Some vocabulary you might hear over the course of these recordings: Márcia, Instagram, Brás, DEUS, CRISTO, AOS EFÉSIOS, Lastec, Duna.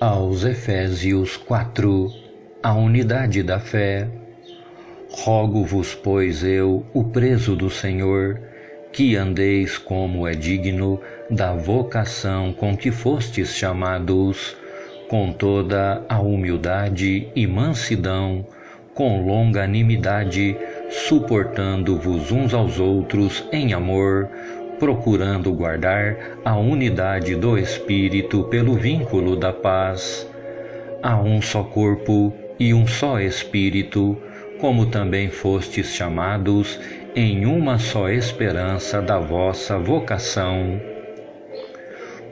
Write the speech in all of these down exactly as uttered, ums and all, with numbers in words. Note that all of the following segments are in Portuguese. aos Efésios quatro, a unidade da fé. Rogo-vos, pois eu, o preso do Senhor, que andeis como é digno da vocação com que fostes chamados, com toda a humildade e mansidão, com longanimidade, suportando-vos uns aos outros em amor, procurando guardar a unidade do Espírito pelo vínculo da paz. Há um só corpo e um só Espírito, como também fostes chamados em uma só esperança da vossa vocação.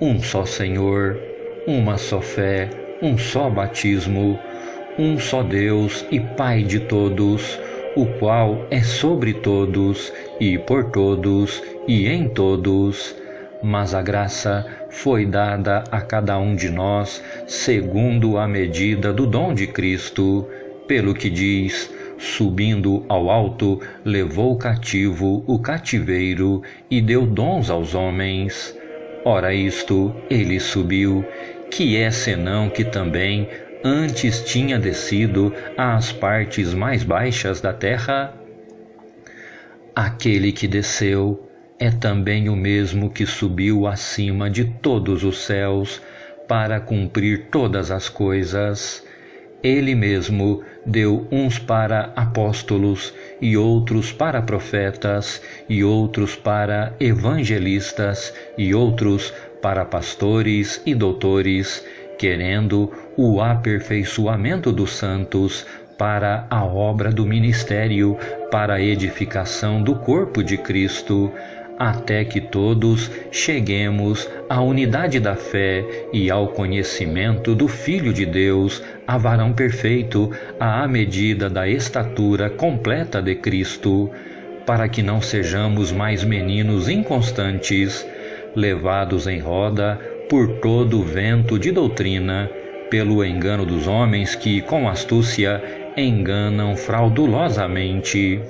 Um só Senhor, uma só fé, um só batismo, um só Deus e Pai de todos, o qual é sobre todos, e por todos, e em todos. Mas a graça foi dada a cada um de nós, segundo a medida do dom de Cristo, pelo que diz: subindo ao alto, levou cativo o cativeiro, e deu dons aos homens. Ora isto, ele subiu, que é senão que também antes tinha descido às partes mais baixas da terra? Aquele que desceu é também o mesmo que subiu acima de todos os céus para cumprir todas as coisas. Ele mesmo deu uns para apóstolos, e outros para profetas, e outros para evangelistas, e outros para pastores e doutores, querendo o aperfeiçoamento dos santos para a obra do ministério, para a edificação do corpo de Cristo, até que todos cheguemos à unidade da fé e ao conhecimento do Filho de Deus, a varão perfeito, à medida da estatura completa de Cristo, para que não sejamos mais meninos inconstantes, levados em roda por todo o vento de doutrina, pelo engano dos homens que, com astúcia, enganam fraudulosamente.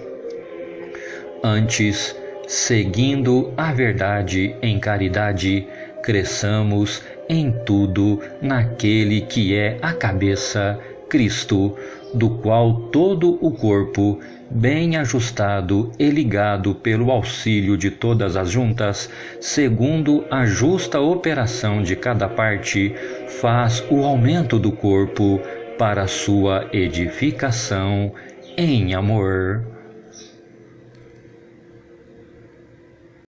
Antes, seguindo a verdade em caridade, cresçamos em tudo naquele que é a cabeça, Cristo, do qual todo o corpo, bem ajustado e ligado pelo auxílio de todas as juntas, segundo a justa operação de cada parte, faz o aumento do corpo para sua edificação em amor.